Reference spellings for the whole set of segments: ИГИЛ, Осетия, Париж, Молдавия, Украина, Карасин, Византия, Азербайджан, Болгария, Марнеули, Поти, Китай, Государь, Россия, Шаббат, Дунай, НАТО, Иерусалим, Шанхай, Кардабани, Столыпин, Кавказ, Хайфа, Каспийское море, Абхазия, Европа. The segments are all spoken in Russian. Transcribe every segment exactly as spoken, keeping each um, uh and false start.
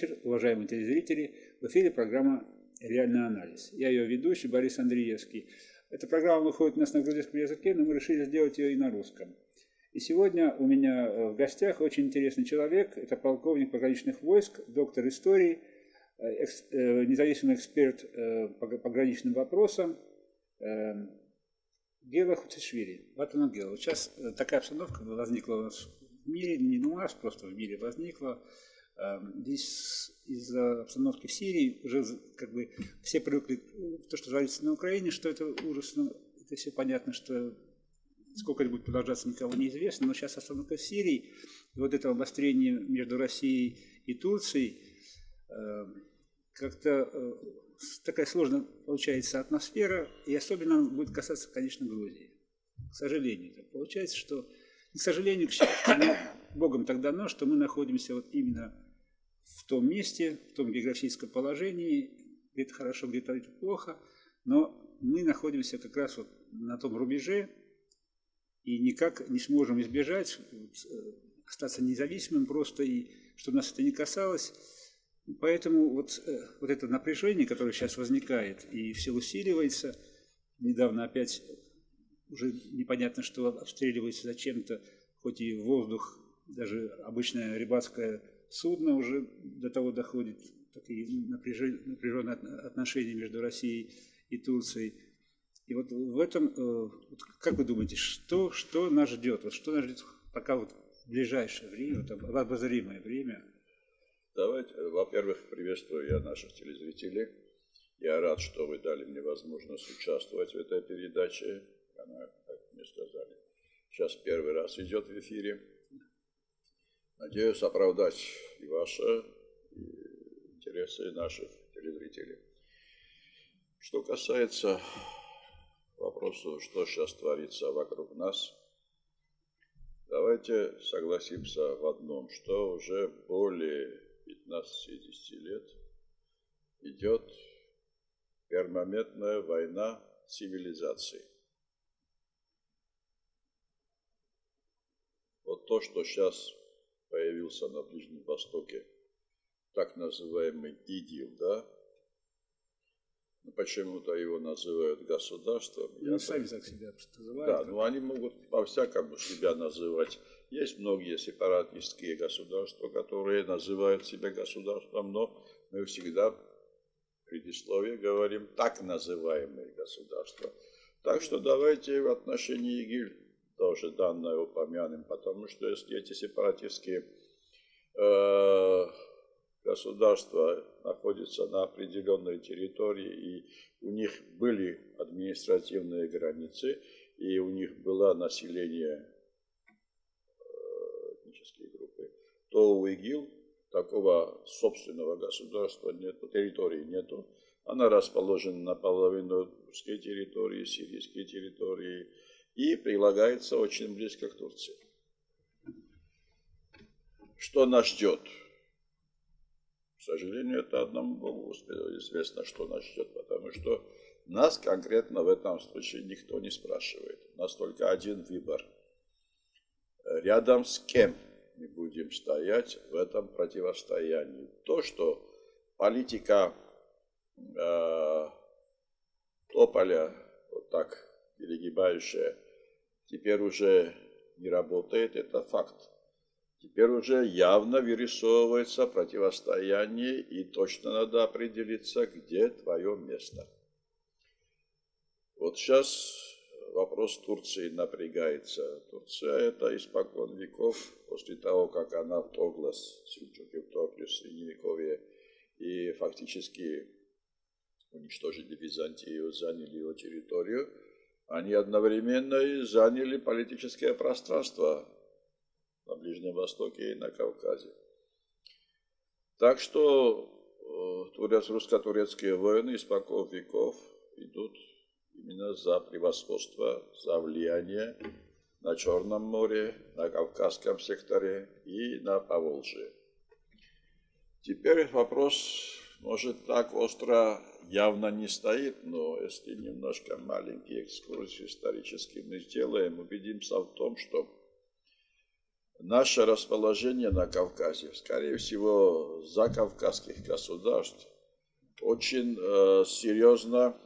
вечер, уважаемые телезрители. В эфире программа «Реальный анализ». Я ее ведущий Борис Андреевский. Эта программа выходит у нас на грузинском языке, но мы решили сделать ее и на русском. И сегодня у меня в гостях очень интересный человек. Это полковник пограничных войск, доктор истории, экс, э, независимый эксперт э, по пограничным вопросам э, Гела Хуцишвили. Вот она, Гела. Сейчас такая обстановка возникла у нас в мире, не у нас, просто в мире возникла. Здесь из-за обстановки в Сирии уже как бы все привыкли к тому, что творится на Украине, что это ужасно, это все понятно, что сколько это будет продолжаться, никого не известно, но сейчас обстановка в Сирии, и вот это обострение между Россией и Турцией, как-то такая сложная получается атмосфера, и особенно будет касаться, конечно, Грузии. К сожалению, так получается, что, к сожалению, к счастью, но Богом так дано, что мы находимся вот именно в том месте, в том географическом положении, где-то хорошо, где-то плохо, но мы находимся как раз вот на том рубеже, и никак не сможем избежать, остаться независимым просто, и чтобы нас это не касалось. Поэтому вот, вот это напряжение, которое сейчас возникает и все усиливается, недавно опять уже непонятно, что обстреливается зачем-то, хоть и воздух, даже обычное рыбацкое судно уже до того доходит, такие напряженные отношения между Россией и Турцией. И вот в этом, как вы думаете, что, что нас ждет? Вот что нас ждет пока вот в ближайшее время, вот обозримое время? Давайте, во-первых, приветствую я наших телезрителей. Я рад, что вы дали мне возможность участвовать в этой передаче. Она, как мне сказали, сейчас первый раз идет в эфире. Надеюсь оправдать и ваши и интересы наших телезрителей. Что касается вопросу, что сейчас творится вокруг нас, давайте согласимся в одном, что уже более пятнадцати-десяти лет идет перманентная война цивилизаций. Вот то, что сейчас появился на Ближнем Востоке, так называемый ИГИЛ, да? Почему-то его называют государством. Они сами так себя называют. Да, но они могут по-всякому себя называть. Есть многие сепаратистские государства, которые называют себя государством, но мы всегда в предисловии говорим так называемые государства. Так что давайте в отношении ИГИЛ тоже данное упомянем, потому что если эти сепаратистские э государства находятся на определенной территории, и у них были административные границы, и у них было население этнические группы, то у ИГИЛ такого собственного государства нету, территории нету. Она расположена наполовину турской территории, сирийской территории, и прилагается очень близко к Турции. Что нас ждет? К сожалению, это одному Богу известно, что нас ждет, потому что нас конкретно в этом случае никто не спрашивает. У нас только один выбор. Рядом с кем мы будем стоять в этом противостоянии. То, что политика э, тополя, вот так перегибающая, теперь уже не работает, это факт. Теперь уже явно вырисовывается противостояние, и точно надо определиться, где твое место. Вот сейчас вопрос Турции напрягается. Турция это испокон веков, после того, как она вторглась, сельджуки вторглись в Средневековье, и фактически уничтожили Византию, заняли ее территорию, они одновременно и заняли политическое пространство на Ближнем Востоке и на Кавказе. Так что русско-турецкие войны испокон веков идут именно за превосходство, за влияние на Черном море, на Кавказском секторе и на Поволжье. Теперь вопрос, может, так остро явно не стоит, но если немножко маленький экскурс исторический мы сделаем, убедимся в том, что наше расположение на Кавказе, скорее всего, закавказских государств, очень э, серьезно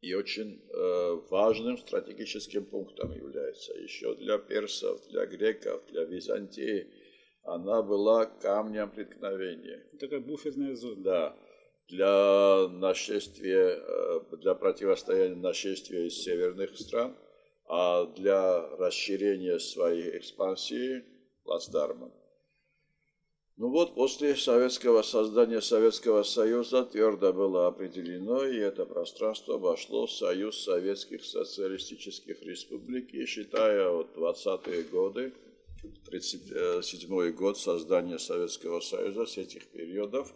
и очень э, важным стратегическим пунктом является. Еще для персов, для греков, для Византии она была камнем преткновения. Такая буферная зона. Да. Для нашествия, для противостояния нашествия из северных стран, а для расширения своей экспансии плацдармом. Ну вот, после советского создания Советского Союза твердо было определено, и это пространство вошло в Союз Советских Социалистических Республик, и считая вот двадцатые годы, тридцать седьмой год создания Советского Союза, с этих периодов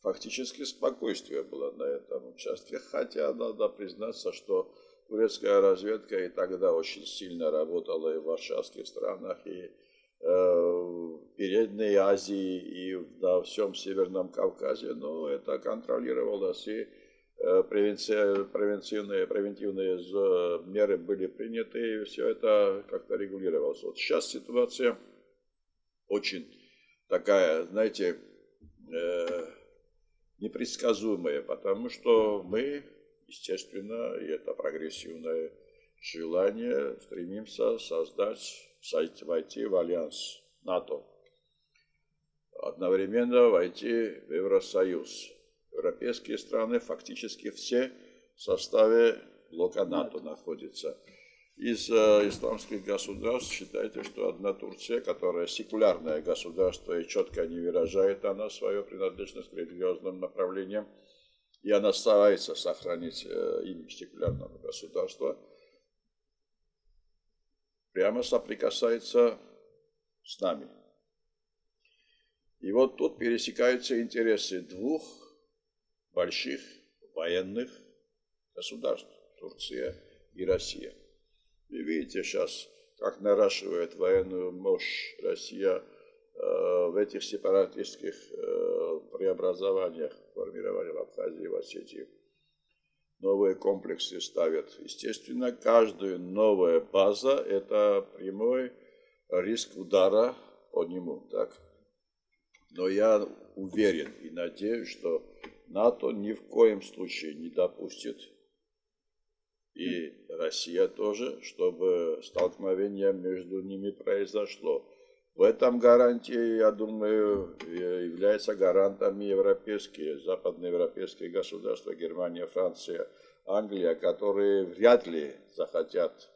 фактически спокойствие было на этом участке, хотя надо признаться, что турецкая разведка и тогда очень сильно работала и в варшавских странах, и в Передней Азии, и во всем Северном Кавказе, но это контролировалось, и превентивные, превентивные меры были приняты, и все это как-то регулировалось. Вот сейчас ситуация очень такая, знаете, непредсказуемая, потому что мы, естественно, и это прогрессивное желание, стремимся создать, войти в альянс НАТО, одновременно войти в Евросоюз. Европейские страны фактически все в составе блока НАТО находятся. Из э, исламских государств считайте, что одна Турция, которая секулярное государство и четко не выражает она свою принадлежность к религиозным направлениям, и она старается сохранить э, имидж секулярного государства, прямо соприкасается с нами. И вот тут пересекаются интересы двух больших военных государств, Турция и Россия. Вы видите сейчас, как наращивает военную мощь Россия э, в этих сепаратистских э, преобразованиях, формирования в Абхазии и в Осетии. Новые комплексы ставят. Естественно, каждая новая база – это прямой риск удара по нему. Так? Но я уверен и надеюсь, что НАТО ни в коем случае не допустит, и Россия тоже, чтобы столкновение между ними произошло. В этом гарантии, я думаю, являются гарантами европейские, западноевропейские государства, Германия, Франция, Англия, которые вряд ли захотят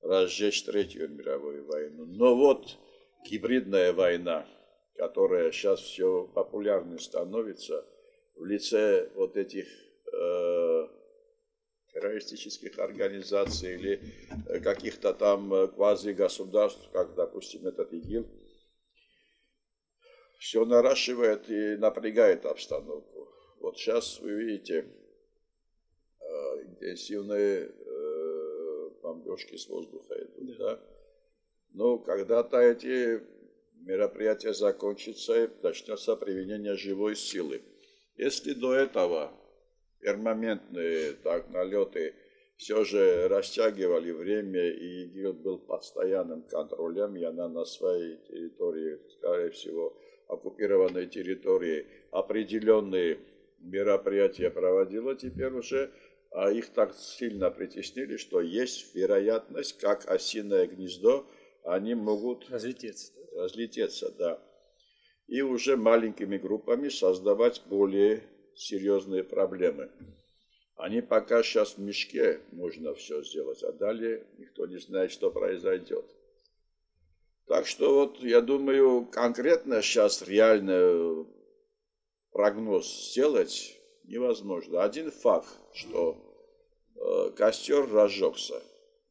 разжечь Третью мировую войну. Но вот гибридная война, которая сейчас все популярнее становится в лице вот этих э, террористических организаций или каких-то там квази-государств, как, допустим, этот ИГИЛ, все наращивает и напрягает обстановку. Вот сейчас вы видите интенсивные бомбежки с воздуха идут. Да? Но когда-то эти мероприятия закончатся и начнется применение живой силы. Если до этого перманентные так, налеты все же растягивали время, и ИГИЛ был постоянным контролем, и она на своей территории, скорее всего, оккупированной территории, определенные мероприятия проводила, теперь уже а их так сильно притеснили, что есть вероятность, как осиное гнездо, они могут разлететься, разлететься да. И уже маленькими группами создавать более серьезные проблемы. Они пока сейчас в мешке, можно все сделать, а далее никто не знает, что произойдет. Так что вот, я думаю, конкретно сейчас реально прогноз сделать невозможно. Один факт, что э, костер разжегся.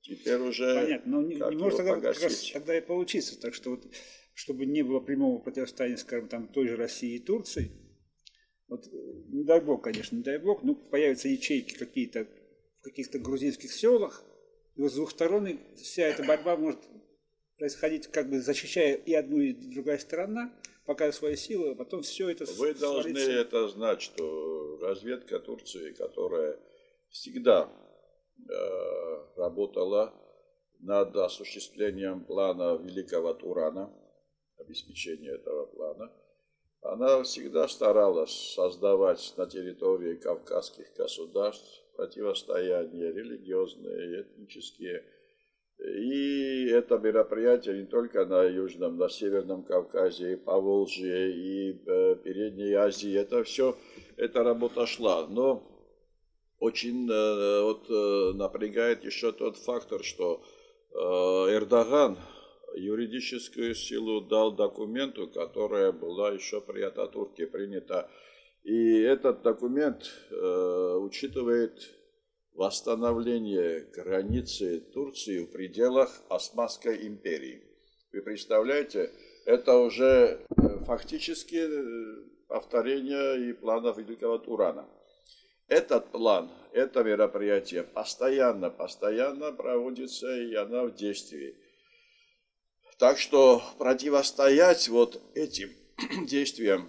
Теперь уже понятно, но не, не может тогда, как раз, тогда и получиться. Так что вот, чтобы не было прямого противостояния, скажем, там той же России и Турции, вот, не дай бог, конечно, не дай бог, но появятся ячейки какие-то в каких-то грузинских селах, и вот с двух сторон вся эта борьба может происходить, как бы защищая и одну, и другая сторона, показывая свои силы, а потом все это... Вы сварится. Должны это знать, что разведка Турции, которая всегда э, работала над осуществлением плана Великого Турана, обеспечения этого плана, она всегда старалась создавать на территории кавказских государств противостояния религиозные и этнические. И это мероприятие не только на Южном, на Северном Кавказе, и Поволжье, и Передней Азии. Это все, эта работа шла. Но очень вот, напрягает еще тот фактор, что Эрдоган юридическую силу дал документу, которая была еще при Ататурке принята. И этот документ э, учитывает восстановление границы Турции в пределах Османской империи. Вы представляете, это уже фактически повторение и планов Великого Турана. Этот план, это мероприятие постоянно, постоянно проводится, и она в действии. Так что противостоять вот этим действиям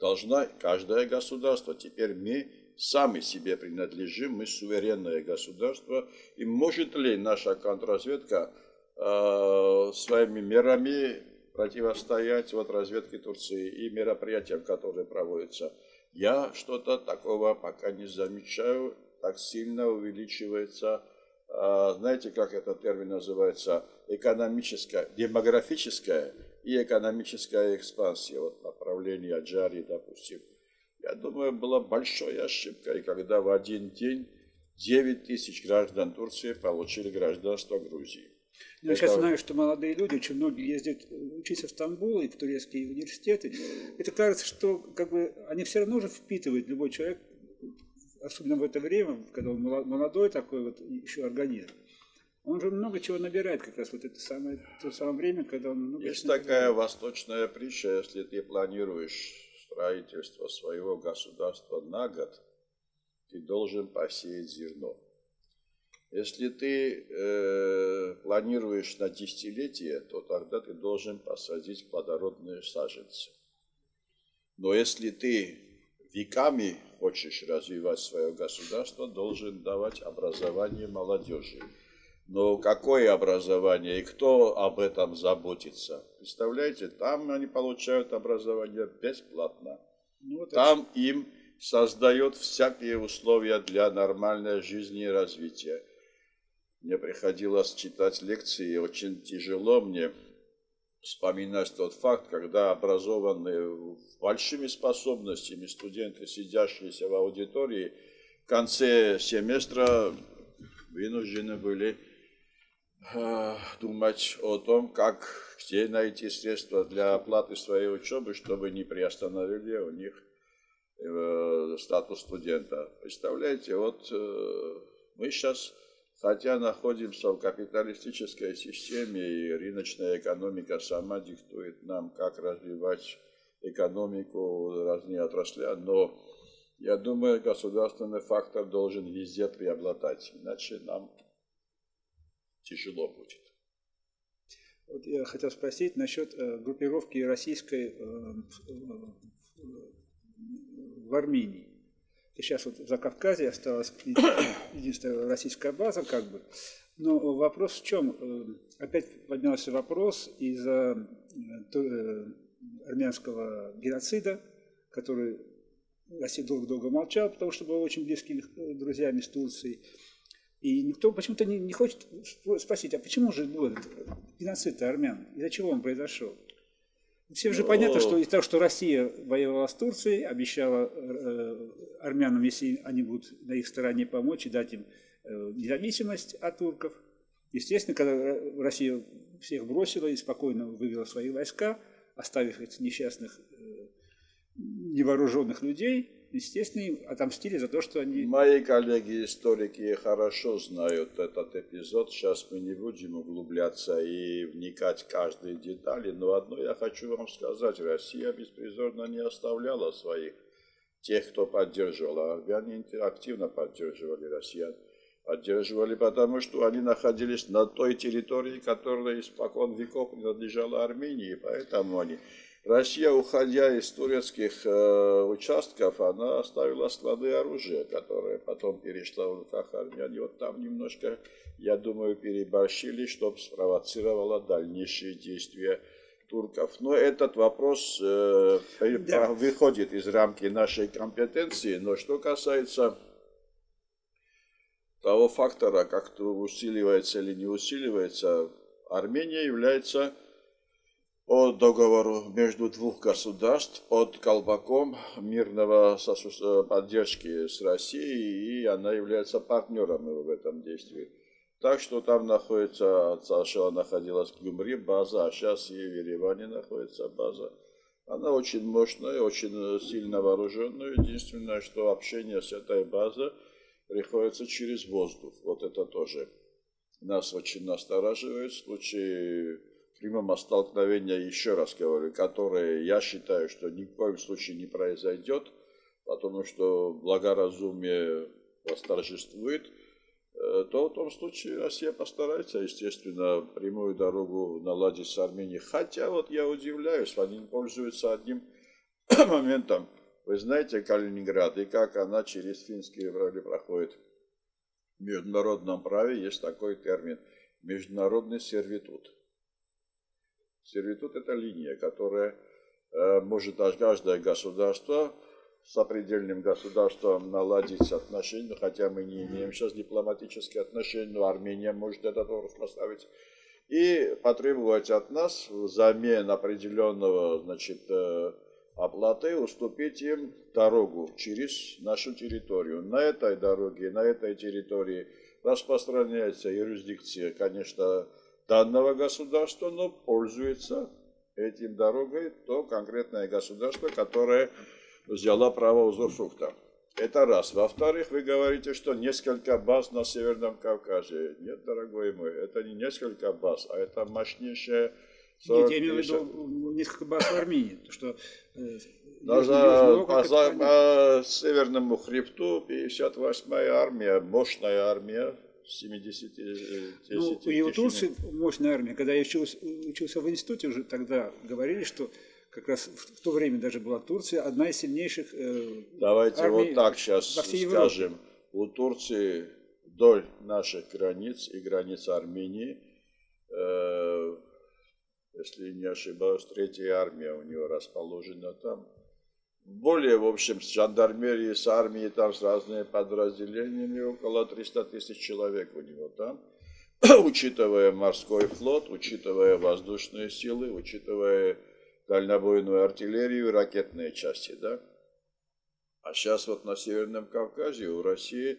должна каждое государство. Теперь мы сами себе принадлежим, мы суверенное государство. И может ли наша контрразведка э, своими мерами противостоять вот разведке Турции и мероприятиям, которые проводятся? Я что-то такого пока не замечаю. Так сильно увеличивается, э, знаете, как этот термин называется, экономическая, демографическая и экономическая экспансия, вот направление Аджарии, допустим. Я думаю, была большой ошибкой, когда в один день девять тысяч граждан Турции получили гражданство Грузии. Ну, я это... сейчас знаю, что молодые люди, очень многие ездят учиться в Стамбул и в турецкие университеты. Это кажется, что как бы, они все равно же впитывают, любой человек, особенно в это время, когда он молодой такой, вот, еще организм. Он же много чего набирает, как раз вот это самое, то самое время, когда он много... Есть такая набирает. Восточная притча, если ты планируешь строительство своего государства на год, ты должен посеять зерно. Если ты э, планируешь на десятилетие, то тогда ты должен посадить плодородные саженцы. Но если ты веками хочешь развивать свое государство, должен давать образование молодежи. Но какое образование и кто об этом заботится? Представляете, там они получают образование бесплатно. Ну, вот там это... им создают всякие условия для нормальной жизни и развития. Мне приходилось читать лекции, очень тяжело мне вспоминать тот факт, когда образованные большими способностями студенты, сидящиеся в аудитории, в конце семестра вынуждены были думать о том, как где найти средства для оплаты своей учебы, чтобы не приостановили у них статус студента. Представляете, вот мы сейчас, хотя находимся в капиталистической системе, и рыночная экономика сама диктует нам, как развивать экономику, разные отрасли, но я думаю, государственный фактор должен везде преобладать, иначе нам тяжело будет. Вот я хотел спросить насчет э, группировки российской э, в, в Армении. Сейчас вот в Закавказье осталась единственная российская база, как бы. Но вопрос в чем? Опять поднялся вопрос из-за э, армянского геноцида, который Россия долго-долго молчала, потому что была очень близкими друзьями с Турцией. И никто почему-то не, не хочет спросить, а почему же был этот геноцид армян? Из-за чего он произошел? Всем же понятно, что из-за того, что Россия воевала с Турцией, обещала э, армянам, если они будут на их стороне помочь и дать им э, независимость от турков. Естественно, когда Россия всех бросила и спокойно вывела свои войска, оставив этих несчастных э, невооруженных людей, естественно, отомстили за то, что они... Мои коллеги-историки хорошо знают этот эпизод. Сейчас мы не будем углубляться и вникать в каждые детали. Но одно я хочу вам сказать. Россия беспризорно не оставляла своих, тех, кто поддерживал. Армяне активно поддерживали россиян. Поддерживали, потому что они находились на той территории, которая испокон веков принадлежала Армении. Поэтому они... Россия, уходя из турецких э, участков, она оставила склады оружия, которые потом перешла в руках армян. И вот там немножко, я думаю, переборщили, что спровоцировало дальнейшие действия турков. Но этот вопрос э, да. выходит из рамки нашей компетенции. Но что касается того фактора, как усиливается или не усиливается, Армения является по договору между двух государств под колпаком мирного поддержки с Россией, и она является партнером в этом действии. Так что там находится, сначала находилась в Гюмри база, а сейчас и в Ереване находится база. Она очень мощная, очень сильно вооруженная. Единственное, что общение с этой базой приходится через воздух. Вот это тоже нас очень настораживает в случае прямого столкновения, еще раз говорю, которое я считаю, что ни в коем случае не произойдет, потому что благоразумие восторжествует, то в том случае Россия постарается, естественно, прямую дорогу наладить с Арменией. Хотя вот я удивляюсь, они пользуются одним моментом. Вы знаете Калининград и как она через финские врали проходит. В международном праве есть такой термин – международный сервитут. Сервитут – это линия, которая э, может каждое государство с определенным государством наладить отношения, хотя мы не имеем сейчас дипломатические отношения, но Армения может этот вопрос поставить и потребовать от нас взамен определенного, значит, э, оплаты, уступить им дорогу через нашу территорию. На этой дороге, на этой территории распространяется юрисдикция, конечно, данного государства, но пользуется этим дорогой то конкретное государство, которое взяло право узурфрукта. Это раз. Во-вторых, вы говорите, что несколько баз на Северном Кавказе. Нет, дорогой мой, это не несколько баз, а это мощнейшая... Нет, я имею в виду несколько баз в Армении, то что э, много, по, за, по Северному хребту пятьдесят восьмая армия, мощная армия, семидесяти... Ну, и у Турции мощная армия. Когда я учился, учился в институте, уже тогда говорили, что как раз в то время даже была Турция, одна из сильнейших э, Давайте армий вот так сейчас во всей скажем. Европе. У Турции вдоль наших границ и границ Армении э, если не ошибаюсь, третья армия у него расположена там. Более, в общем, с жандармерией, с армией, там с разными подразделениями, около трёхсот тысяч человек у него там. Учитывая морской флот, учитывая воздушные силы, учитывая дальнобойную артиллерию и ракетные части, да. А сейчас вот на Северном Кавказе у России...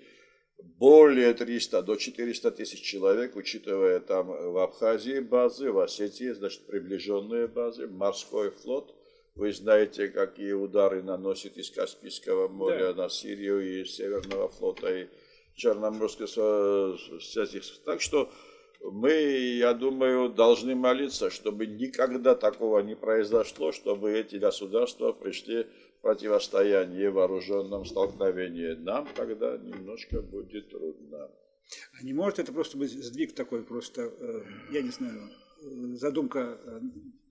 Более трёхсот до четырёхсот тысяч человек, учитывая там в Абхазии базы, в Осетии, значит, приближенные базы, морской флот. Вы знаете, какие удары наносит из Каспийского моря, да, на Сирию и из Северного флота, и Черноморского. Так что мы, я думаю, должны молиться, чтобы никогда такого не произошло, чтобы эти государства пришли противостоянии, вооруженном столкновении. Нам тогда немножко будет трудно. А не может это просто быть сдвиг такой, просто, я не знаю, задумка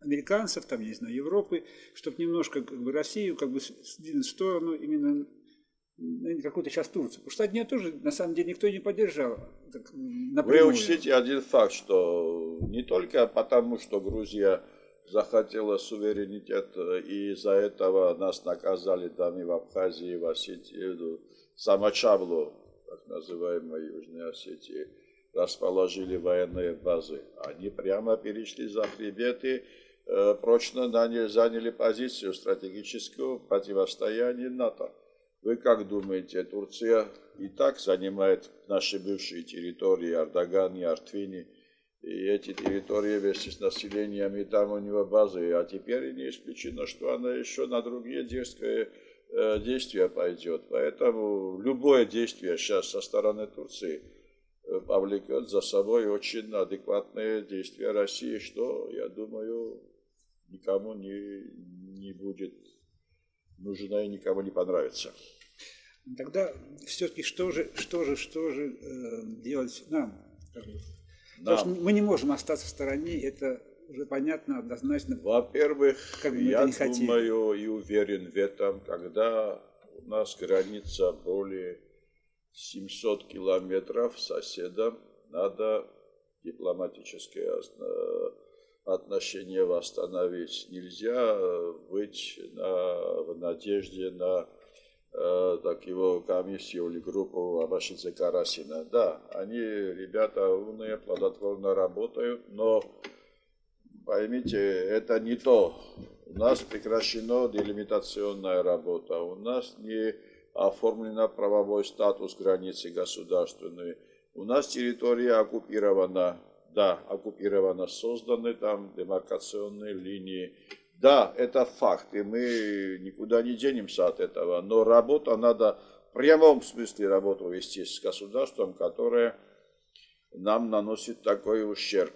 американцев, там, я не знаю, Европы, чтобы немножко как бы Россию как бы сдвинуть в сторону именно какую-то сейчас Турцию. Потому что одни тоже, на самом деле, никто не поддержал. Так, вы учтите один факт, что не только потому, что Грузия захотела суверенитет, и из-за этого нас наказали там и в Абхазии, и в Осетии, Самочаблу, так называемой Южной Осетии, расположили военные базы. Они прямо перешли за хребет и э, прочно наняли, заняли позицию стратегического противостояния НАТО. Вы как думаете, Турция и так занимает наши бывшие территории Эрдоган и Артвини, и эти территории вместе с населением, и там у него базы. А теперь не исключено, что она еще на другие действия, э, действия пойдет. Поэтому любое действие сейчас со стороны Турции повлекет за собой очень адекватные действия России, что, я думаю, никому не, не будет нужно и никому не понравится. Тогда все-таки что же, что же, что же э, делать нам? Нам. Потому что мы не можем остаться в стороне, это уже понятно однозначно. Во-первых, как я думаю и уверен в этом, когда у нас граница более семисот километров соседом, надо дипломатическое отношение восстановить. Нельзя быть на, в надежде на э, так его комиссию или группу Абашидзе Карасина. Да, они, ребята умные, плодотворно работают, но поймите, это не то. У нас прекращена делимитационная работа, у нас не оформлен правовой статус границы государственной. У нас территория оккупирована, да, оккупирована, созданы там демаркационные линии. Да, это факт, и мы никуда не денемся от этого, но работа надо, в прямом смысле работу вести с государством, которое нам наносит такой ущерб.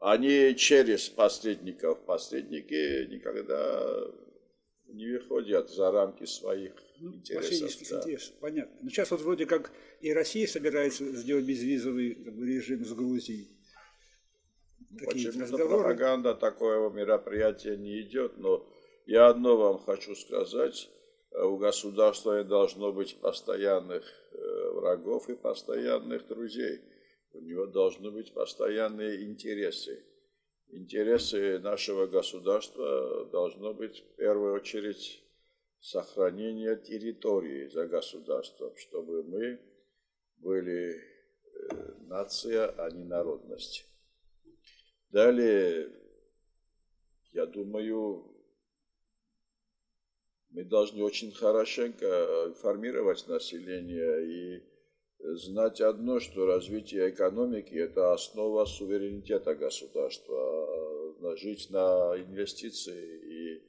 А не через посредников. Посредники никогда не выходят за рамки своих интересов. Да. Интерес, понятно. Но сейчас вот вроде как и Россия собирается сделать безвизовый режим с Грузией. Почему-то пропаганда такого мероприятия не идет, но я одно вам хочу сказать. У государства должно быть постоянных врагов и постоянных друзей. У него должны быть постоянные интересы. Интересы нашего государства должно быть в первую очередь сохранение территории за государством, чтобы мы были нация, а не народность. Далее, я думаю, мы должны очень хорошенько информировать население и знать одно, что развитие экономики – это основа суверенитета государства. Жить на инвестиции и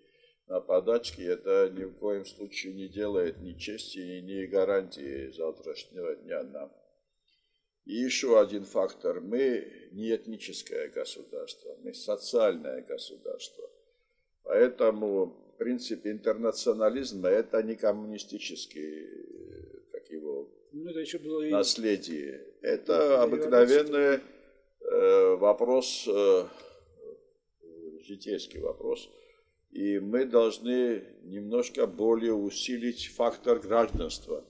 на подачки – это ни в коем случае не делает ни чести, ни гарантии завтрашнего дня нам. И еще один фактор. Мы не этническое государство, мы социальное государство. Поэтому принцип интернационализма – это не коммунистический, как его, ну, это еще было и... наследие. Это обыкновенный э, вопрос, э, житейский вопрос. И мы должны немножко более усилить фактор гражданства.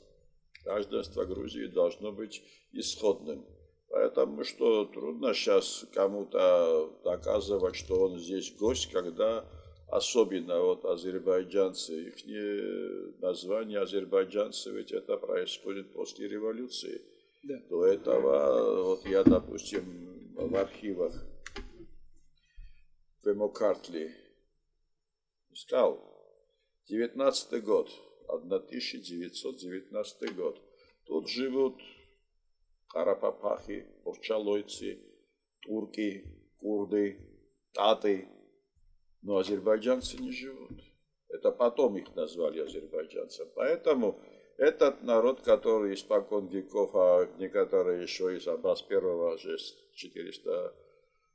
Гражданство Грузии должно быть исходным. Поэтому что трудно сейчас кому-то доказывать, что он здесь гость, когда особенно вот азербайджанцы, их название азербайджанцы, ведь это происходит после революции. Да. До этого, вот я, допустим, в архивах Фемокартли искал девятнадцатый год, тысяча девятьсот девятнадцатый год. Тут живут карапапахи, повчалойцы, турки, курды, таты. Но азербайджанцы не живут. Это потом их назвали азербайджанцами. Поэтому этот народ, который испокон веков, а некоторые еще из Аббас Первого же четыреста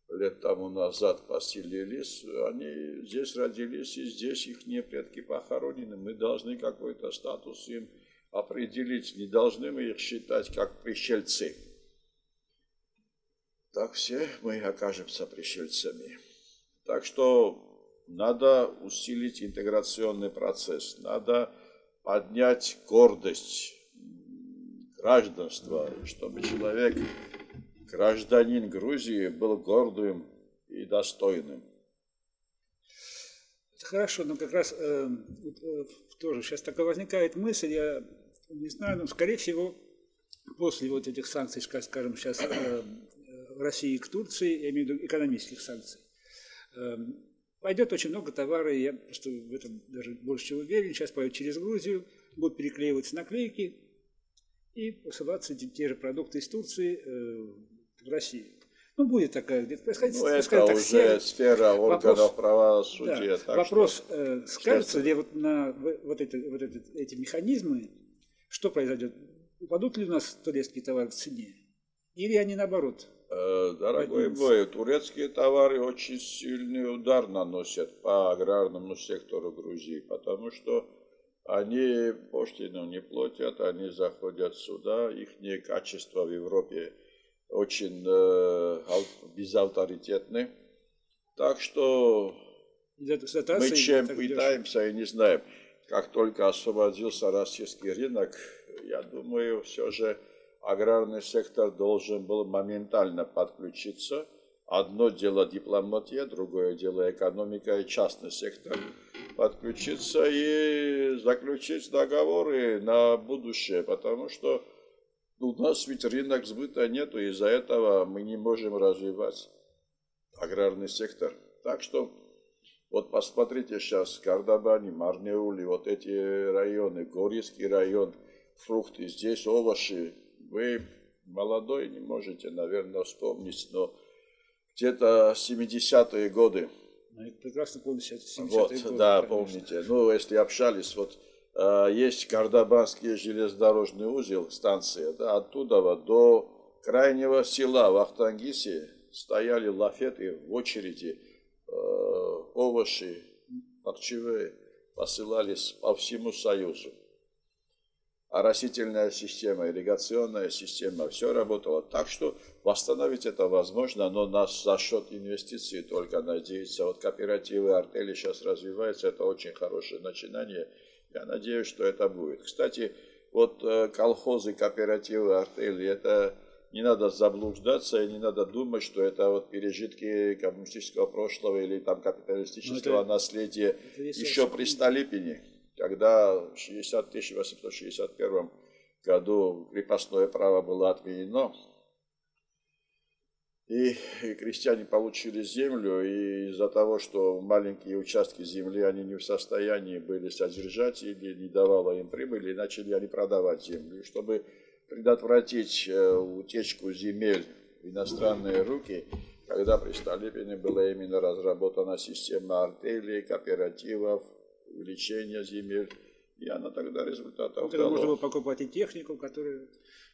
лет тому назад поселились, они здесь родились, и здесь их предки похоронены. Мы должны какой-то статус им определить, не должны мы их считать как пришельцы. Так все мы окажемся пришельцами. Так что надо усилить интеграционный процесс, надо поднять гордость гражданства, чтобы человек, гражданин Грузии, был гордым и достойным. Хорошо, но как раз э, э, тоже сейчас такая возникает мысль, я не знаю, но скорее всего после вот этих санкций, скажем сейчас э, России к Турции, я имею в виду экономических санкций, э, пойдет очень много товара, я просто в этом даже больше чем уверен, сейчас пойдет через Грузию, будут переклеиваться наклейки и посылаться те же продукты из Турции э, в Россию. Ну, будет такая где-то происходить. Ну, это так, уже сфера органов правосудия. Да, вопрос, что... скажется ли вот на вот, это, вот это, эти механизмы, что произойдет? Упадут ли у нас турецкие товары в цене? Или они наоборот? Дорогой мой, турецкие товары очень сильный удар наносят по аграрному сектору Грузии, потому что они пошлину не платят, они заходят сюда, их качество в Европе очень э, безавторитетны. Так что мы чем пытаемся и не знаем. Как только освободился российский рынок, я думаю, все же аграрный сектор должен был моментально подключиться. Одно дело дипломатия, другое дело экономика и частный сектор. Подключиться и заключить договоры на будущее, потому что у нас ведь рынок сбыта нету, из-за этого мы не можем развивать аграрный сектор. Так что вот посмотрите сейчас Кардабани, Марнеули, вот эти районы, Горийский район, фрукты, здесь овощи. Вы молодой не можете, наверное, вспомнить, но где-то семидесятые годы. Прекрасно помните, семидесятые годы. Да, помните. Ну, если общались, вот есть Кардабанский железнодорожный узел, станция, да, оттуда вот до крайнего села в Ахтангисе стояли лафеты в очереди, э, овощи, парчевые посылались по всему Союзу. А растительная система, ирригационная система, все работало. Так что восстановить это возможно, но нас за счет инвестиций только надеяться. Вот кооперативы, артели сейчас развиваются, это очень хорошее начинание. Я надеюсь, что это будет. Кстати, вот колхозы, кооперативы, артели, это не надо заблуждаться и не надо думать, что это вот пережитки коммунистического прошлого или там капиталистического наследия еще при Столыпине, когда в тысяча восемьсот шестьдесят первом году крепостное право было отменено, и крестьяне получили землю, и из-за того, что маленькие участки земли они не в состоянии были содержать или не давало им прибыли, начали они продавать землю. Чтобы предотвратить утечку земель в иностранные руки, когда при Столыпине была именно разработана система артелей, кооперативов, увеличение земель, и она тогда результатов дала. Можно было покупать и технику, которую...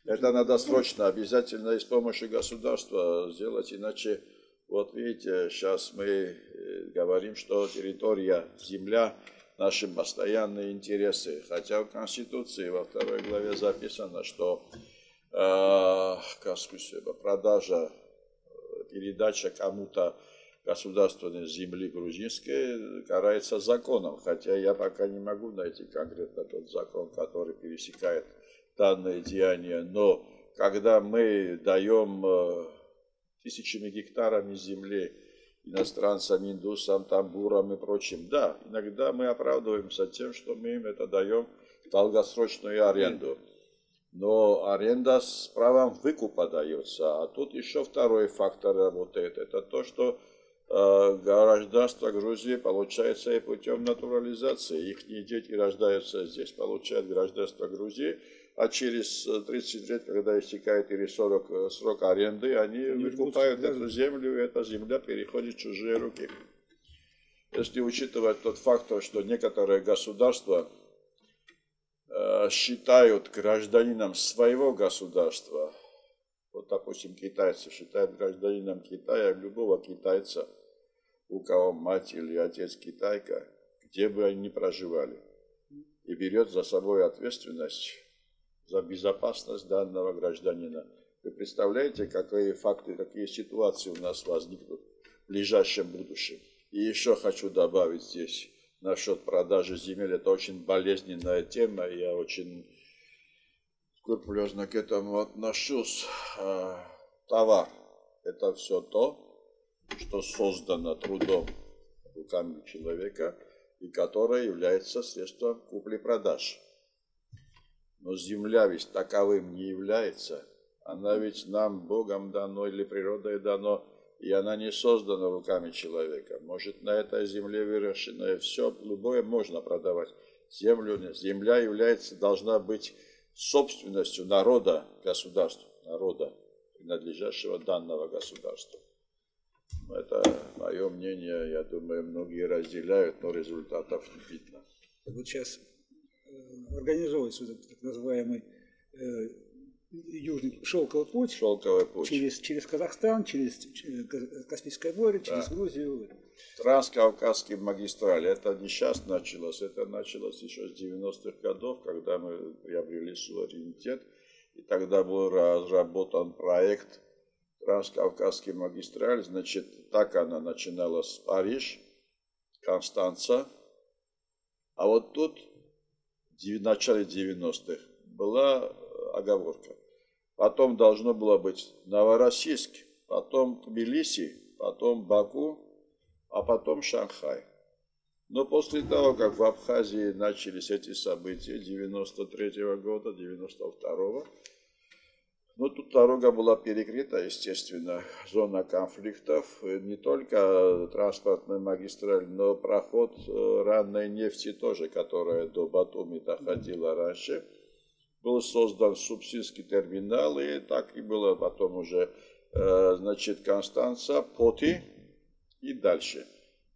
Это надо срочно, обязательно и с помощью государства сделать, иначе, вот видите, сейчас мы говорим, что территория, земля, наши постоянные интересы, хотя в Конституции во второй главе записано, что э, продажа, передача кому-то государственной земли грузинской карается законом, хотя я пока не могу найти конкретно тот закон, который пересекает данное деяние, но когда мы даем тысячами гектарами земли иностранцам, индусам, тамбурам и прочим, да, иногда мы оправдываемся тем, что мы им это даем в долгосрочную аренду. Но аренда с правом выкупа дается, а тут еще второй фактор работает, это то, что гражданство Грузии получается и путем натурализации. Их дети рождаются здесь, получают гражданство Грузии, а через тридцать лет, когда истекает или сорок срок аренды, они, они выкупают эту землю, и эта земля переходит в чужие руки. Если учитывать тот фактор, что некоторые государства э, считают гражданином своего государства, вот, допустим, китайцы считают гражданином Китая любого китайца, у кого мать или отец китайка, где бы они ни проживали, и берет за собой ответственность за безопасность данного гражданина. Вы представляете, какие факты, какие ситуации у нас возникнут в ближайшем будущем? И еще хочу добавить здесь насчет продажи земель. Это очень болезненная тема, я очень скрупулезно к этому отношусь. Товар – это все то, что создано трудом руками человека и которое является средством купли-продаж. Но земля ведь таковым не является. Она ведь нам, Богом дано или природой дано, и она не создана руками человека. Может, на этой земле выращенное все, любое можно продавать. Землю, земля является, должна быть собственностью народа, государства, народа, принадлежащего данного государства. Это мое мнение, я думаю, многие разделяют, но результатов не видно. Вот сейчас организовывается так называемый э, южный шелковый путь, шелковый путь. Через, через Казахстан, через, через Каспийское море, да. Через Грузию. Транскавказский магистраль. Это не сейчас началось, это началось еще с девяностых годов, когда мы приобрели суверенитет, и тогда был разработан проект Транскавказский магистраль, значит, так она начинала с Париж, Констанца, а вот тут в начале девяностых была оговорка. Потом должно было быть Новороссийск, потом Тбилиси, потом Баку, а потом Шанхай. Но после того, как в Абхазии начались эти события девяносто третьего года, девяносто второго, ну, тут дорога была перекрыта, естественно, зона конфликтов, не только транспортная магистраль, но проход ранной нефти тоже, которая до Батуми доходила раньше. Был создан субсидский терминал, и так и было потом уже, значит, Констанца, Поти и дальше.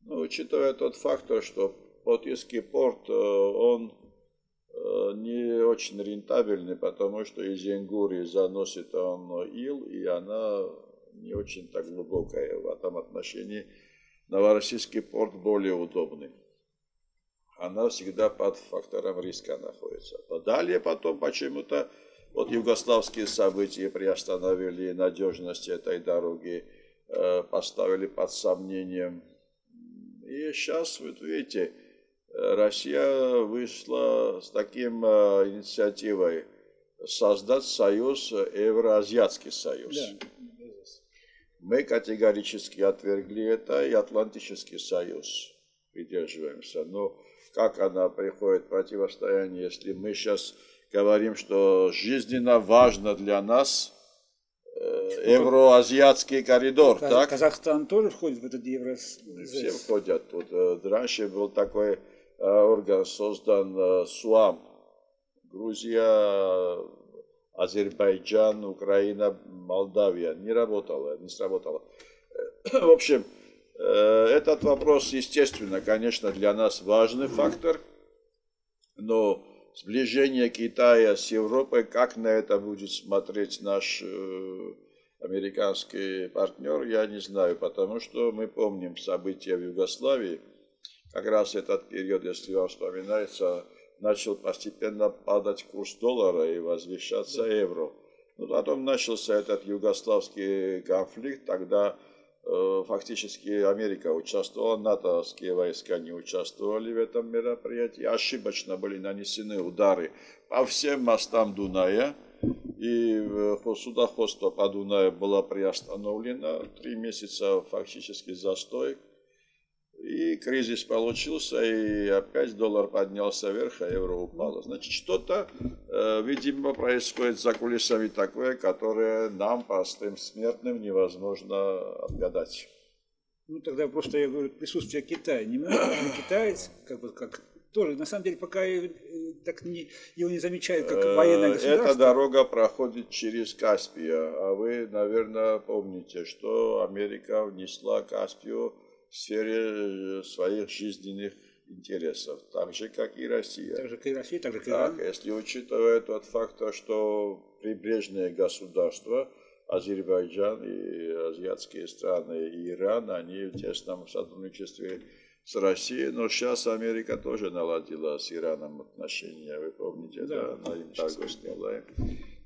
Ну, учитывая тот факт, что Потийский порт, он не очень рентабельный, потому что из Янгури заносит он ил, и она не очень так глубокая. В этом отношении Новороссийский порт более удобный. Она всегда под фактором риска находится. Далее потом почему-то вот югославские события приостановили надежность этой дороги, поставили под сомнением. И сейчас, вот видите, Россия вышла с таким инициативой создать союз, Евроазиатский союз. Да. Мы категорически отвергли это, и Атлантический союз придерживаемся. Но как она приходит в противостояние, если мы сейчас говорим, что жизненно важно для нас евроазиатский коридор, Каз... так? Казахстан тоже входит в этот евроазиатский? Все входят. Вот, раньше был такой орган создан СУАМ. Грузия, Азербайджан, Украина, Молдавия. Не работала, не сработала. В общем, этот вопрос, естественно, конечно, для нас важный фактор, но сближение Китая с Европой, как на это будет смотреть наш американский партнер, я не знаю, потому что мы помним события в Югославии. Как раз этот период, если вам вспоминается, начал постепенно падать курс доллара и возвышаться евро. Но потом начался этот югославский конфликт, тогда э, фактически Америка участвовала, натовские войска не участвовали в этом мероприятии, ошибочно были нанесены удары по всем мостам Дуная, и судоходство по Дунаю было приостановлено, три месяца фактически застой. И кризис получился, и опять доллар поднялся вверх, а евро упало. Значит, что-то, э, видимо, происходит за кулисами такое, которое нам, простым смертным, невозможно отгадать. Ну, тогда просто, я говорю, присутствие Китая. Не может быть китаец, как бы, как тоже, на самом деле, пока э, так не, его не замечают, как военное государство. Эта дорога проходит через Каспию. А вы, наверное, помните, что Америка внесла Каспию в сфере своих жизненных интересов, так же, как и Россия. Так же, как и Россия, так же, как и Иран. Так, если учитывая тот факт, что прибрежные государства, Азербайджан и азиатские страны, и Иран, они в тесном сотрудничестве с Россией, но сейчас Америка тоже наладила с Ираном отношения, вы помните, да, да? Она им торгу сняла.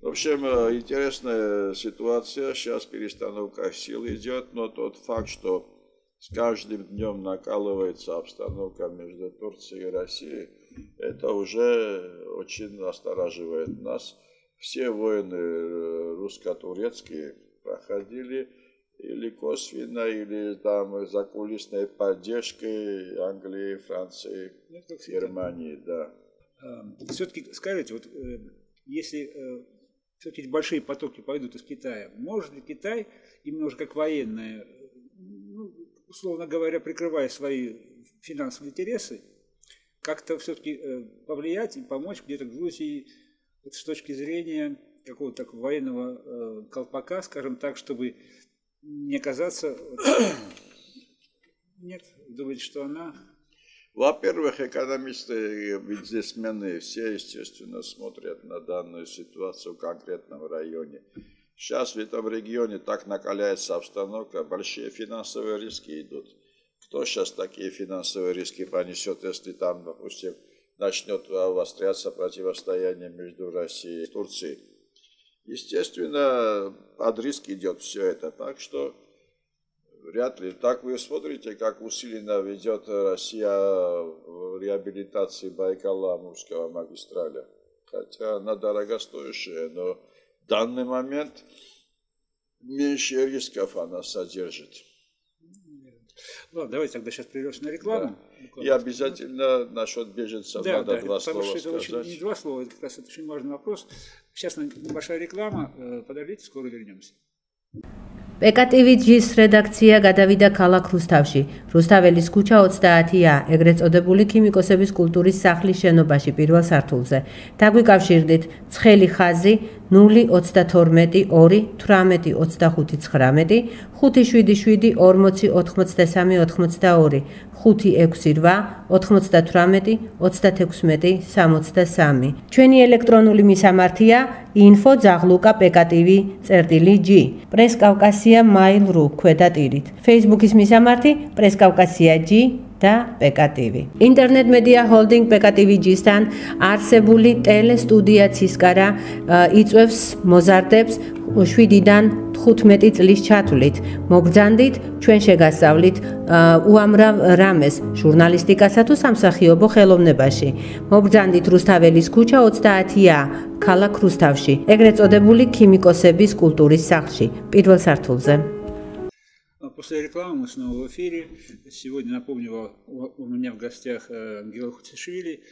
В общем, интересная ситуация, сейчас перестановка сил идет, но тот факт, что с каждым днем накалывается обстановка между Турцией и Россией, это уже очень настораживает нас. Все войны русско-турецкие проходили или косвенно, или там за кулисной поддержкой Англии, Франции, ну, Германии. Да. Все-таки скажите, вот если все-таки большие потоки пойдут из Китая, может ли Китай, именно уже как военная, условно говоря, прикрывая свои финансовые интересы, как-то все-таки повлиять и помочь где-то Грузии с точки зрения какого-то такого военного колпака, скажем так, чтобы не оказаться... Нет, думаете, что она... Во-первых, экономисты и бизнесмены все, естественно, смотрят на данную ситуацию в конкретном районе. Сейчас в этом регионе так накаляется обстановка, большие финансовые риски идут. Кто сейчас такие финансовые риски понесет, если там, допустим, начнет обостряться противостояние между Россией и Турцией? Естественно, от риска идет все это. Так что вряд ли. Так вы смотрите, как усиленно ведет Россия в реабилитации Байкала-Амурского магистраля. Хотя она дорогостоящая, но в данный момент меньше рисков она содержит. Ладно, давайте тогда сейчас прервемся на рекламу. Да. И обязательно насчет беженцев да, надо да, два слова сказать. Да, потому что это очень, не два слова, это как раз это очень важный вопрос. Сейчас небольшая реклама, подождите, скоро вернемся. Pekatevitjis redaktsija გადავიდა ქალაქ რუსთავში. რუსთაველის ქუჩა ოცდაათია, ეგრეთ წოდებული ქიმიკოსების კულტურის სახლის შენობაში პირველ სართულზე. დაგვიკავშირდით ცხელი ხაზი нуль ოც ორი თვრამეტი ორი თვრამეტი ოცდახუთი ცხრამეტი, ხუთი ექვსი რვა ოთხმოცდამეტი ოცდათექვსმეტი სამოცდასამი. ჩვენი ელექტრონული მისამართია info at pktv.g. პრესკავკასია mail.ru ქვედატირით. Facebook-ის მისამართი preskavkasia.g და pktv. Internet Media Holding pktv.g-სთან არსებული ტელესტუდია ცისკარა იწვევს მოზარდებს შვიდიდან თხუთმეტი წლის ჩათვლით. მოგძანდით ჩვენ შეგასწავლით უამრავ რამეს ჟურნალისტიკასა თუ სამსახიობო ხელოვნებაში. მოგძანდით რუსთაველის ქუჩა ოცდაათია, ქალაქ რუსთავში, ეგრეთ წოდებული ქიმიკოსების კულტურის სახლში, პირველ სართულზე. После рекламы мы снова в эфире. Сегодня, напомню, у меня в гостях Гела Хуцишвили,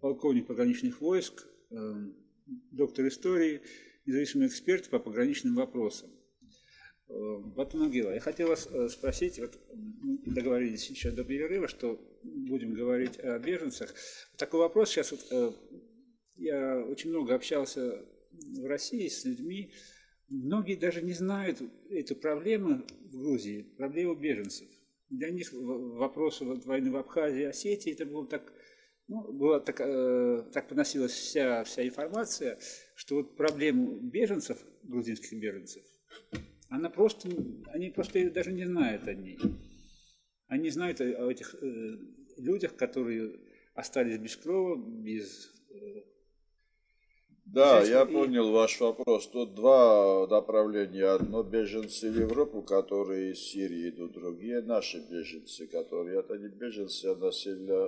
полковник пограничных войск, доктор истории, независимый эксперт по пограничным вопросам. Батуми Гела, я хотел вас спросить, вот договорились сейчас до перерыва, что будем говорить о беженцах. Такой вопрос сейчас, вот, я очень много общался в России с людьми, многие даже не знают эту проблему в Грузии, проблему беженцев. Для них вопрос войны в Абхазии, Осетии, это было так, ну, было так, э, так поносилась вся, вся информация, что вот проблему беженцев, грузинских беженцев, она просто, они просто даже не знают о ней. Они знают о этих э, людях, которые остались без крова, без... Э, Да, я понял ваш вопрос. Тут два направления. Одно беженцы в Европу, которые из Сирии идут, другие наши беженцы, которые это не беженцы, а насильно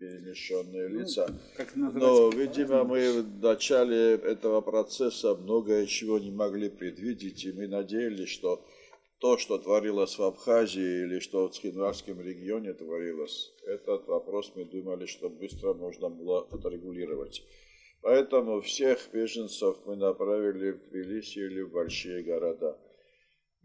перемещенные лица. Но, видимо, мы в начале этого процесса многое чего не могли предвидеть, и мы надеялись, что то, что творилось в Абхазии или что в Цхинварском регионе творилось, этот вопрос мы думали, что быстро можно было отрегулировать. Поэтому всех беженцев мы направили в Тбилиси или в большие города.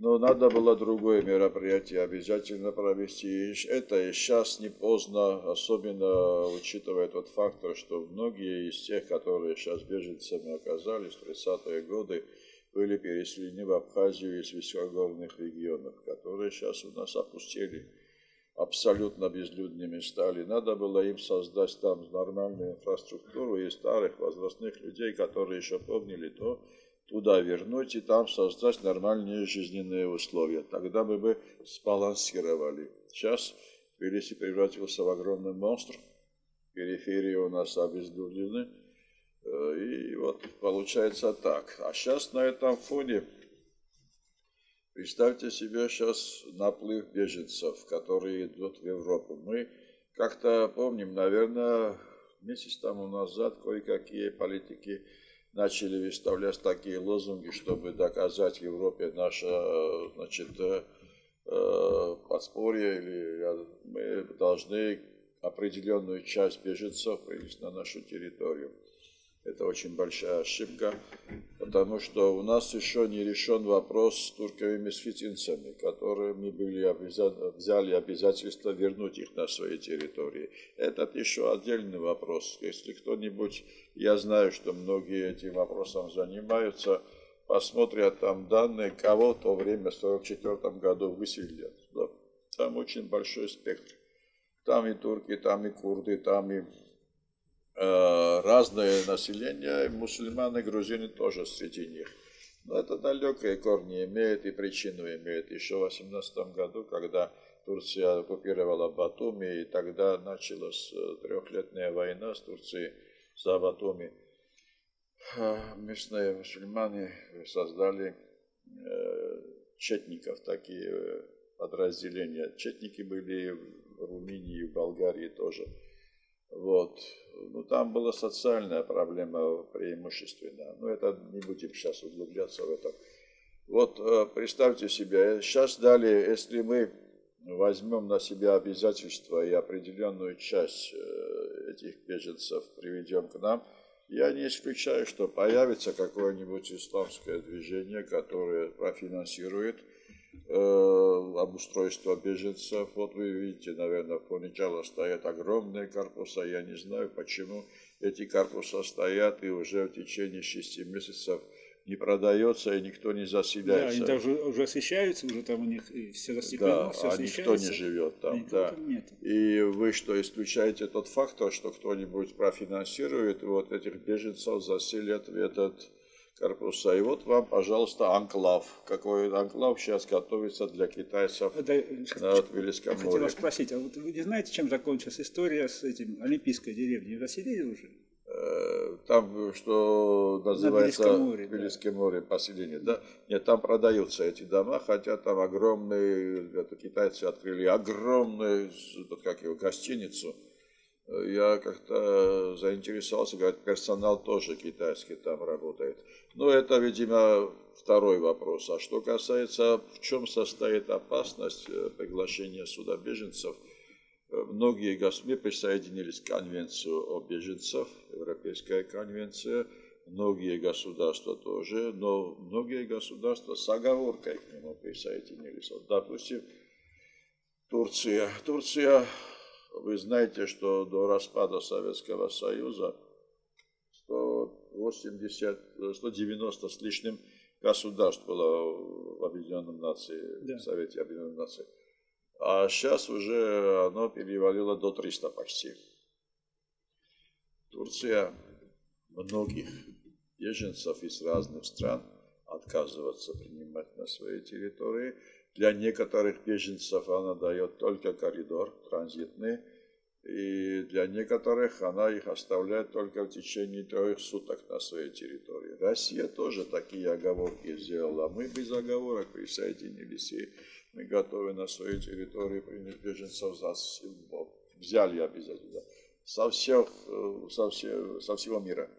Но надо было другое мероприятие обязательно провести. Это и сейчас не поздно, особенно учитывая тот фактор, что многие из тех, которые сейчас беженцами оказались в тридцатые годы, были переселены в Абхазию из высокогорных регионов, которые сейчас у нас опустили. Абсолютно безлюдными стали. Надо было им создать там нормальную инфраструктуру и старых возрастных людей, которые еще помнили, то туда вернуть и там создать нормальные жизненные условия. Тогда мы бы сбалансировали. Сейчас Тбилиси превратился в огромный монстр. Периферии у нас обезлюдены. И вот получается так. А сейчас на этом фоне... Представьте себе сейчас наплыв беженцев, которые идут в Европу. Мы как-то помним, наверное, месяц тому назад кое-какие политики начали выставлять такие лозунги, чтобы доказать Европе наше, значит, подспорье, или мы должны определенную часть беженцев привести на нашу территорию. Это очень большая ошибка, потому что у нас еще не решен вопрос с турковыми сфитинцами, которые мы были обяза... взяли обязательство вернуть их на свои территории. Этот еще отдельный вопрос. Если кто-нибудь, я знаю, что многие этим вопросом занимаются, посмотрят там данные, кого в то время в сорок четвёртом году выселили. Да. Там очень большой спектр. Там и турки, там и курды, там и... разное население, мусульманы, грузины тоже среди них. Но это далекие корни имеет и причину имеет. Еще в восемнадцатом году, когда Турция оккупировала Батуми, и тогда началась трехлетняя война с Турцией за Батуми. местные мусульмане создали э, четников, такие подразделения. Четники были в Румынии, в Болгарии тоже. Вот. Ну, там была социальная проблема преимущественно. Но это не будем сейчас углубляться в это. Вот э, представьте себе, сейчас дали, если мы возьмем на себя обязательства и определенную часть э, этих беженцев приведем к нам, я не исключаю, что появится какое-нибудь исламское движение, которое профинансирует э, обустройство беженцев. Вот вы видите, наверное, поначалу стоят огромные корпуса, я не знаю, почему эти корпуса стоят, и уже в течение шести месяцев не продается, и никто не заселяется. Да, они даже уже освещаются, уже там у них все расселено, да, все освещается. А никто не живет там, и да. И вы что, исключаете тот фактор, что кто-нибудь профинансирует, вот этих беженцев заселят в этот корпуса. И вот вам, пожалуйста, анклав. Какой анклав сейчас готовится для китайцев да, на Каспийском море. Я хотел спросить, а вот вы не знаете, чем закончилась история с этим Олимпийской деревней? Расселили уже? Там, что называется, Тбилисское море, да. Поселение, да? Нет, там продаются эти дома, хотя там огромные, это китайцы открыли огромную, как его, гостиницу. Я как-то заинтересовался, говорят, персонал тоже китайский там работает. Но это, видимо, второй вопрос. А что касается, в чем состоит опасность приглашения сюда беженцев? Многие государства присоединились к конвенции о беженцах, Европейская конвенция, многие государства тоже, но многие государства с оговоркой к нему присоединились. Вот, допустим, Турция. Турция, вы знаете, что до распада Советского Союза сто восемьдесят, сто девяносто с лишним государств было в Объединенном Нации, да. В Совете Объединенных Наций. А сейчас уже оно перевалило до трёхсот почти. Турция многих беженцев из разных стран отказывается принимать на своей территории. Для некоторых беженцев она дает только коридор транзитный. И для некоторых она их оставляет только в течение трех суток на своей территории. Россия тоже такие оговорки сделала. Мы без оговорок присоединились и мы готовы на своей территории принять беженцев, за... взяли обязательно, со, всех, со, все, со всего мира.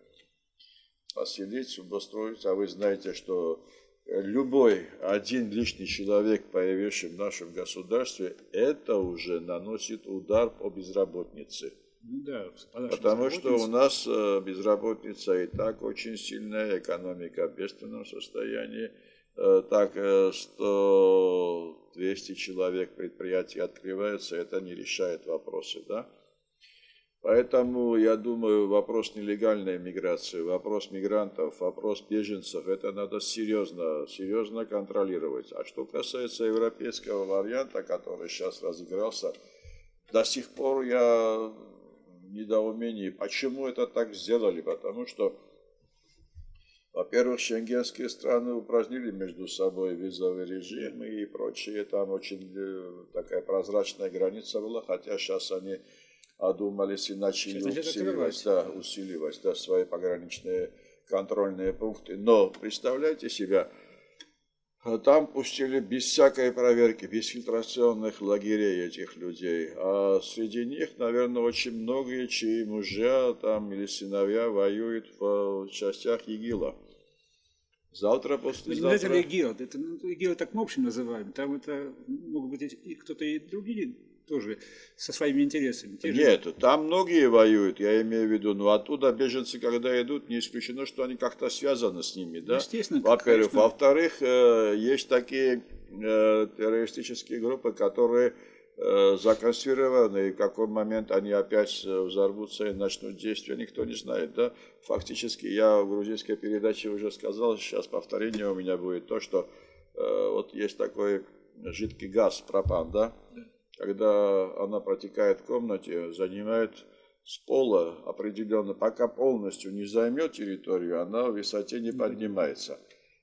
Поселить, обустроить, а вы знаете, что любой один лишний человек, появившийся в нашем государстве, это уже наносит удар по безработице. Да, потому что у нас безработица и так очень сильная, экономика в бедственном состоянии. Так, что двести человек предприятий открываются, это не решает вопросы, да? Поэтому, я думаю, вопрос нелегальной миграции, вопрос мигрантов, вопрос беженцев, это надо серьезно, серьезно контролировать. А что касается европейского варианта, который сейчас разыгрался, до сих пор я в недоумении, почему это так сделали, потому что во-первых, шенгенские страны упразднили между собой визовый режим и прочее. Там очень такая прозрачная граница была, хотя сейчас они одумались иначе и усиливать, да, усиливать да, свои пограничные контрольные пункты. Но представляете себя, там пустили без всякой проверки, без фильтрационных лагерей этих людей. А среди них, наверное, очень многие, чьи мужья там, или сыновья воюют в частях ИГИЛа. Завтра, послезавтра... Это ИГИЛ, это ИГИЛ так мы общем называем, там это могут быть и кто-то и другие тоже со своими интересами. Те Нет, же... там многие воюют, я имею в виду, но оттуда беженцы, когда идут, не исключено, что они как-то связаны с ними, да? Естественно. Во-первых. Во-вторых, есть такие террористические группы, которые законсервированы, и в какой момент они опять взорвутся и начнут действия, никто не знает, да? Фактически, я в грузинской передаче уже сказал, сейчас повторение у меня будет то, что вот есть такой жидкий газ, пропан, да? Когда она протекает в комнате, занимает с пола определенно, пока полностью не займет территорию, она в высоте не поднимается.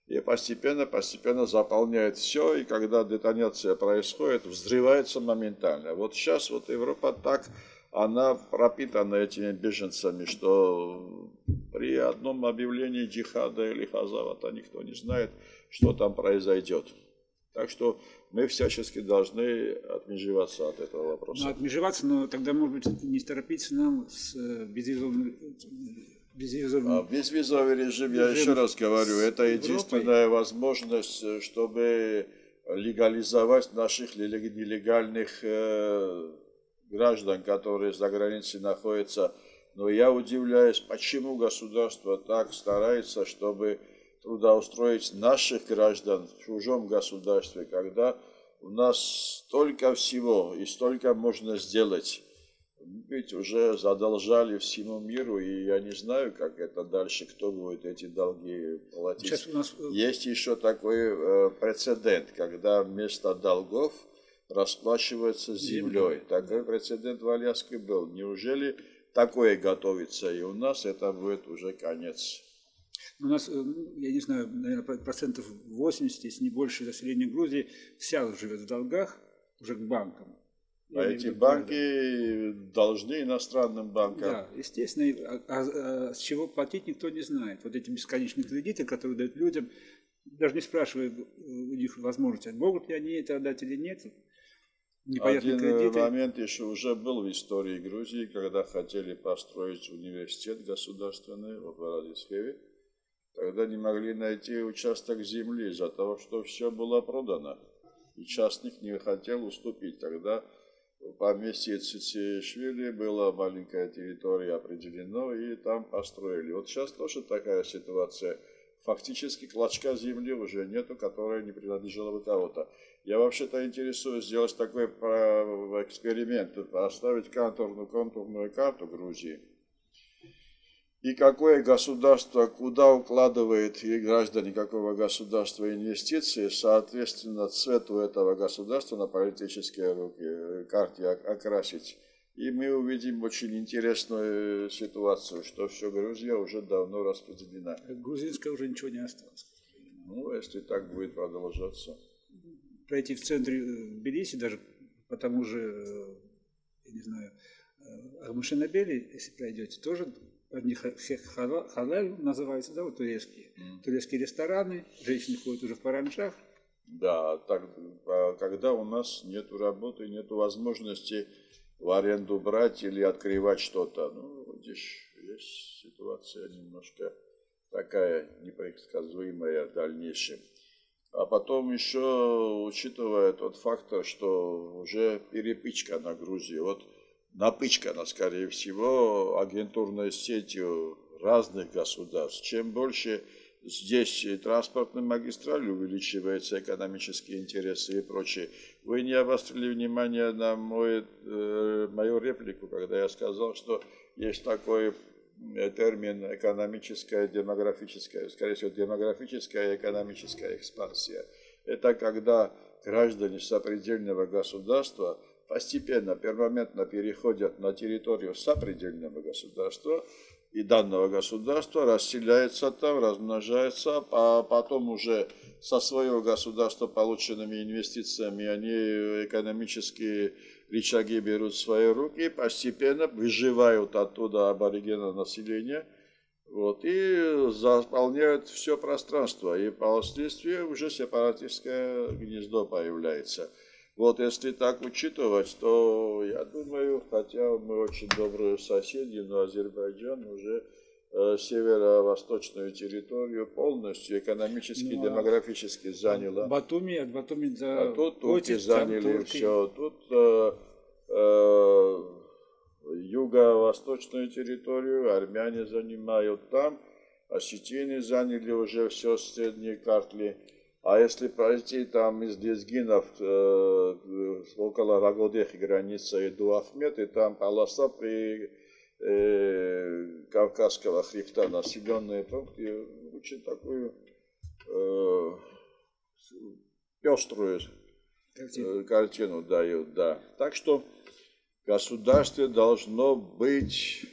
И постепенно, постепенно заполняет все, и когда детоняция происходит, взрывается моментально. Вот сейчас вот Европа так, она пропитана этими беженцами, что... при одном объявлении джихада или хазавата никто не знает, что там произойдет. Так что мы всячески должны отмежеваться от этого вопроса. Ну, отмежеваться, но тогда, может быть, не торопиться нам с безвизовым... Безвизовый... А безвизовый режим, режим, я еще раз говорю, это единственная Европой. возможность, чтобы легализовать наших нелегальных граждан, которые за границей находятся. Но я удивляюсь, почему государство так старается, чтобы трудоустроить наших граждан в чужом государстве, когда у нас столько всего и столько можно сделать. Ведь уже задолжали всему миру, и я не знаю, как это дальше, кто будет эти долги платить. Нас... Есть еще такой э, прецедент, когда вместо долгов расплачиваются землей. Такой прецедент в Аляске был. Неужели такое готовится, и у нас это будет уже конец? У нас, я не знаю, наверное, процентов восемьдесят, если не больше, населения Грузии вся живет в долгах, уже к банкам. А эти банки должны иностранным банкам. Да, естественно. А, а, а с чего платить, никто не знает. Вот эти бесконечные кредиты, которые дают людям, даже не спрашивая у них возможности, могут ли они это отдать или нет. Непонятные Один кредиты. момент еще уже был в истории Грузии, когда хотели построить университет государственный в Бородицхеве. Тогда не могли найти участок земли из-за того, что все было продано. И частник не хотел уступить. Тогда в поместье Цицишвили была маленькая территория определена, и там построили. Вот сейчас тоже такая ситуация. Фактически клочка земли уже нету, которая не принадлежала бы кого-то. Я вообще-то интересуюсь сделать такой эксперимент, оставить контурную, контурную карту Грузии. И какое государство, куда укладывает и граждане какого государства инвестиции, соответственно, цвету этого государства на политической карте окрасить. И мы увидим очень интересную ситуацию, что все Грузия уже давно распределена. Грузинская уже ничего не осталось. Ну, если так будет продолжаться. Пройти в центре Тбилиси, даже по тому же, я не знаю, Агмашинабели, если пройдете, тоже... Одни халаль называются, да, вот турецкие. Mm. Турецкие рестораны, женщины ходят уже в паранджах. Да, так, когда у нас нет работы, нет возможности в аренду брать или открывать что-то. Ну, здесь есть ситуация немножко такая непредсказуемая в дальнейшем. А потом еще, учитывая тот фактор, что уже перепычка на Грузии, вот напычкана, скорее всего, агентурной сетью разных государств. Чем больше здесь транспортная магистраль увеличивается, экономические интересы и прочее. Вы не обострили внимание на мой, э, мою реплику, когда я сказал, что есть такой термин экономическая, демографическая, скорее всего, демографическая и экономическая экспансия. Это когда граждане сопредельного государства постепенно, перманентно переходят на территорию сопредельного государства, и данного государства расселяется там, размножается, а потом уже со своего государства полученными инвестициями они экономические рычаги берут в свои руки, постепенно выживают оттуда аборигенов населения, вот, и заполняют все пространство, и впоследствии уже сепаратистское гнездо появляется. Вот если так учитывать, то я думаю, хотя мы очень добрые соседи, но Азербайджан уже э, северо-восточную территорию полностью экономически, ну, демографически заняла. Батуми, от Батуми до... А тут турки заняли турки. все. Тут э, э, юго-восточную территорию армяне занимают там, осетины заняли уже все средние картли. А если пройти там из Лезгинов э, около Рагодехи граница и Дуахмет, и там полоса при э, Кавказского хребта, населенные пункты, очень такую э, пеструю картину. картину дают. Да. Так что государство должно быть,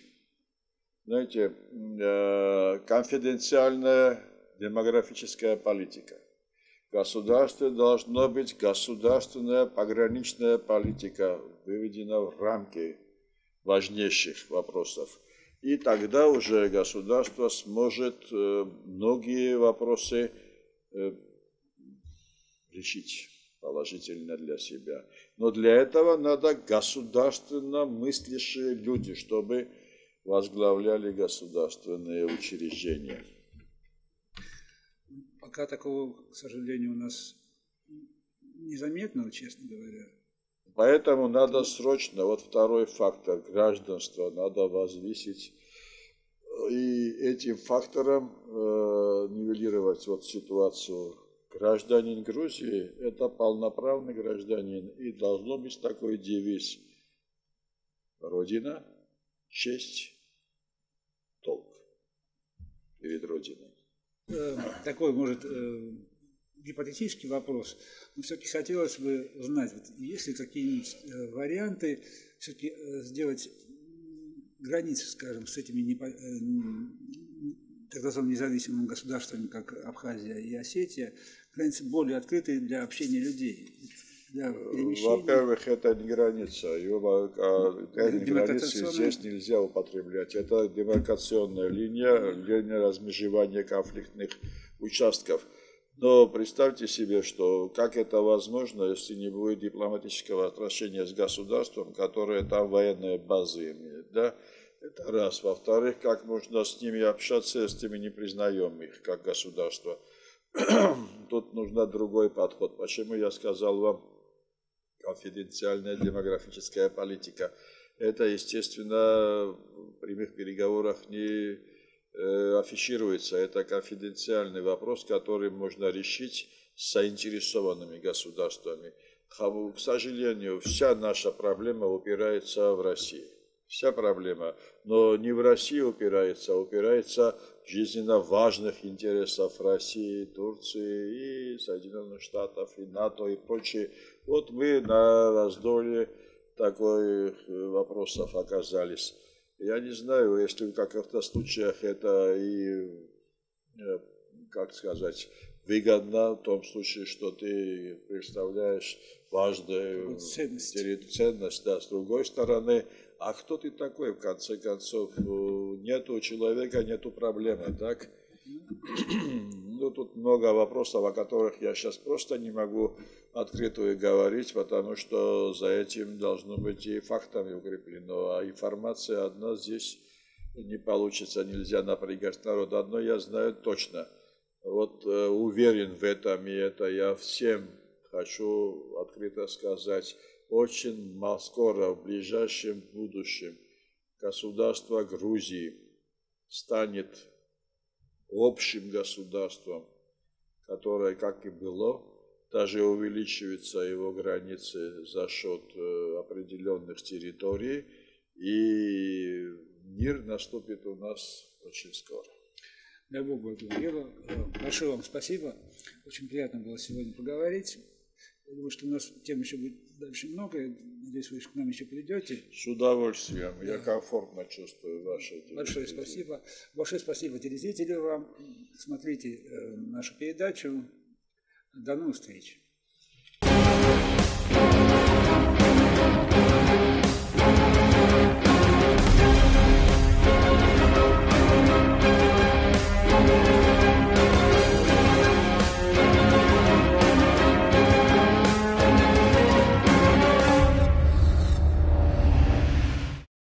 знаете, э, конфиденциальная демографическая политика. Государство должно быть, государственная пограничная политика выведена в рамки важнейших вопросов. И тогда уже государство сможет многие вопросы решить положительно для себя. Но для этого надо государственно мыслящие люди, чтобы возглавляли государственные учреждения. Пока такого, к сожалению, у нас незаметно, честно говоря. Поэтому надо срочно, вот второй фактор, гражданство, надо возвысить и этим фактором э, нивелировать вот ситуацию. Гражданин Грузии – это полноправный гражданин, и должно быть такой девиз: Родина, честь, долг перед Родиной. Такой, может, гипотетический вопрос, но все-таки хотелось бы знать, вот, есть ли какие-нибудь варианты все-таки сделать границы, скажем, с этими непо... так называемыми независимыми государствами, как Абхазия и Осетия, границы более открытые для общения людей, для перемещения? Во-первых, это не граница, ее границы здесь нельзя употреблять. Это демаркационная линия, линия размежевания конфликтных участков. Но представьте себе, что как это возможно, если не будет дипломатического отношения с государством, которое там военные базы имеет, да? Это раз. Во-вторых, как можно с ними общаться, если мы не признаем их как государство? Тут нужно другой подход. Почему я сказал вам конфиденциальная демографическая политика? Это, естественно, в прямых переговорах не афишируется. Это конфиденциальный вопрос, который можно решить с заинтересованными государствами. К сожалению, вся наша проблема упирается в Россию. Вся проблема. Но не в Россию упирается, а упирается в жизненно важных интересов России, Турции, и Соединенных Штатов, и НАТО, и прочее. Вот мы на раздолье таких вопросов оказались. Я не знаю, если в каких-то случаях это и, как сказать, выгодно, в том случае, что ты представляешь важную ценность, ценность да, с другой стороны. А кто ты такой, в конце концов? Нету человека, нету проблемы, так? Ну, тут много вопросов, о которых я сейчас просто не могу открытую говорить, потому что за этим должно быть и фактами укреплено, а информация одна здесь не получится, нельзя напрягать народ. Одно я знаю точно, вот э, уверен в этом, и это я всем хочу открыто сказать. Очень скоро, в ближайшем будущем, государство Грузии станет общим государством, которое, как и было, даже увеличиваются его границы за счет определенных территорий, и мир наступит у нас очень скоро. Дай Бог благословил. Большое вам спасибо. Очень приятно было сегодня поговорить. Я думаю, что у нас тем еще будет дальше много. Надеюсь, вы к нам еще придете. С удовольствием. Да. Я комфортно чувствую ваши телезрители. Большое спасибо. Большое спасибо телезрителю вам. Смотрите э, нашу передачу. До новых встреч.